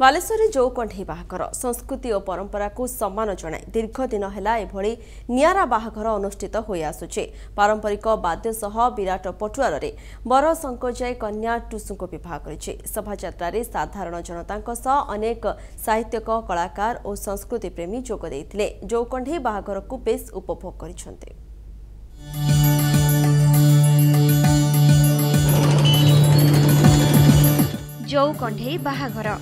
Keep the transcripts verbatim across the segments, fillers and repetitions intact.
बालेश्वर जौ कंढे बाहाघर संस्कृति और परंपरा को सम्मान जणाई दीर्घ दिन है एभली निरा बाहाघर अनुष्ठित होआसुचे। पारंपरिक बाद्य सह विराट पटुआर रे बर शंकरजाई कन्या टुसुक विवाह करिछे। शोभायात्रा साधारण जनता अनेक साहित्यक कलाकार और संस्कृति प्रेमी जोग देइथिले। जौ कंढे बाहाघर को बेस उपभोग करिछन्ते। जौ कंढे बाहाघर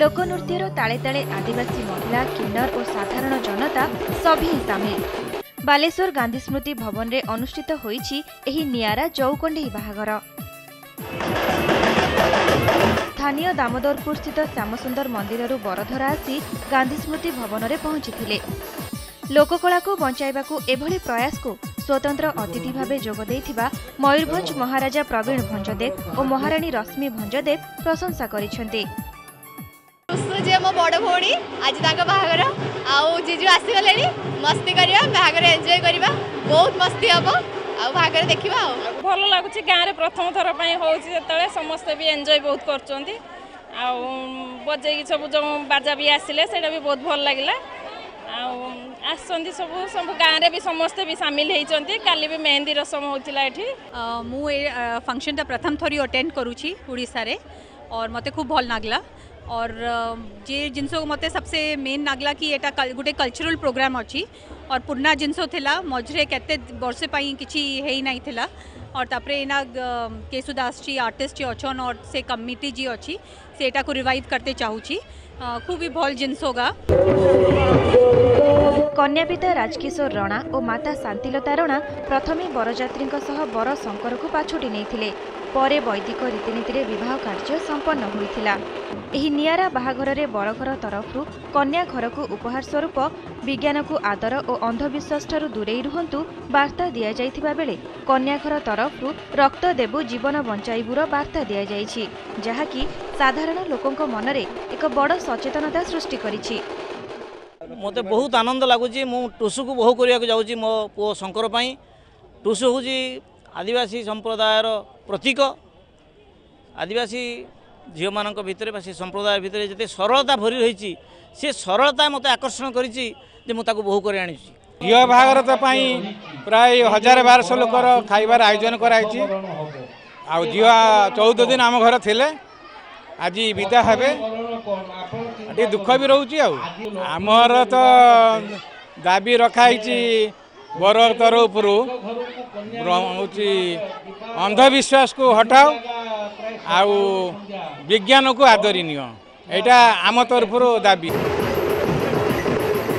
लोकनृत्यर ताले ताले आदिवासी महिला किन्नर और साधारण जनता सभी सामिल। बालेश्वर गांधी स्मृति भवन रे अनुष्ठित होईछि एही नियारा जौकंढे बाहाघर। स्थानीय दामोदरपुर स्थित श्यामसुंदर मंदिररु बरधरा आसी गांधी स्मृति भवन रे पहुंचीथिले। लोककला को बंचाइबाकू एभली प्रयास को स्वतंत्र अतिथि भावे जोग देइथिबा मयूरभंज महाराजा प्रवीण भंजदेव और महाराणी रश्मि भंजदेव प्रशंसा करिसन्ते। जे मो बड़ भौणी आज तांका बाहाघर आउ जीजू आसीगले मस्ती करिया बाहाघर एन्जॉय करिया बहुत मस्ती हम आउ बाहाघर देखिबा आउ भल लागुची। गाँ रे प्रथम थर पई होउची जतले समस्त भी एन्जॉय बहुत करचोंती आउ बजे की सब जो बाजा भी आसीले सेटा भी बहुत भल लागिला आउ आसोंती सब सब गाँ रे भी समस्त भी शामिल हेइचोंती। काली भी मेहंदी रसम होतिला एठी मु ए फंक्शन ता प्रथम थरी अटेंड करूची ओडिसा रे और मते खूब भल लागला। और जे जिनस मत सबसे मेन नागला कि एटा गोटे कल्चरल प्रोग्राम अच्छी और पुर्णा जिनस थिला मझे केते वर्षे पाई किछि हेई नाई थिला और तापरे एना केशुदास जी आर्टिस्ट जी अछन और से कमिटी जी अच्छी से एटा को रिवाइव करते चाहूची। खूब ही भल जिनस होगा। कन्या पिता राजकिशोर राणा और माता शांतिलता राणा प्रथमे बरजात्री सह बर शंकर को पाछोटी नैथिले। परे वैदिक रीतिनीति रे विवाह कार्य संपन्न होइथिला। एही नियारा बाहाघर रे बरघर तरफरु कन्या घर को उपहार स्वरूप विज्ञान को आदर और अंधविश्वास ठारू दूरेई रुहंतु वार्ता दिया जाइथिबा बेले कन्या घर तरफरु रक्त देबु जीवन बंचाइबुर वार्ता दिया जाइछि, जहाँकि साधारण लोकंक मनरे एक बड़ सचेतनता सृष्टि करिछि। मते बहुत आनंद लागुछि। मु टुसु को बहु करिया को जाउछि मो पो शंकर पई। टुसु होछि आदिवासी संप्रदायर प्रतीक। आदिवासी झील मान भर से संप्रदाय भितर जिते सरलता भरी रही से सरलता मत आकर्षण करोह कर झील बाहाघर प्राय हजार बारश लोकर खाइबार आयोजन कराई। आ झी चौदह दिन आम घर थे आज विदा हे दुख भी रोचे। आमर तो दाबी रखाई बर तरफ अंधविश्वास को हटाओ आउ विज्ञान को आदरी नियो एटा आम तरफ दाबी।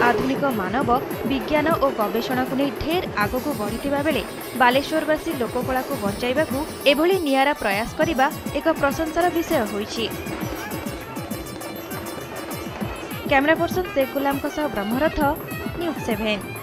आधुनिक मानव विज्ञान और गवेषणा को नहीं ढेर आग को बढ़ीवा बेले बालेश्वरवासी लोककला को बचाइबाकू एभली नियारा प्रयास करिबा एक प्रशंसार विषय होईछि। कैमरा पर्सन शेख गुलाम ब्रह्मरथ न्यूज़ सेवन।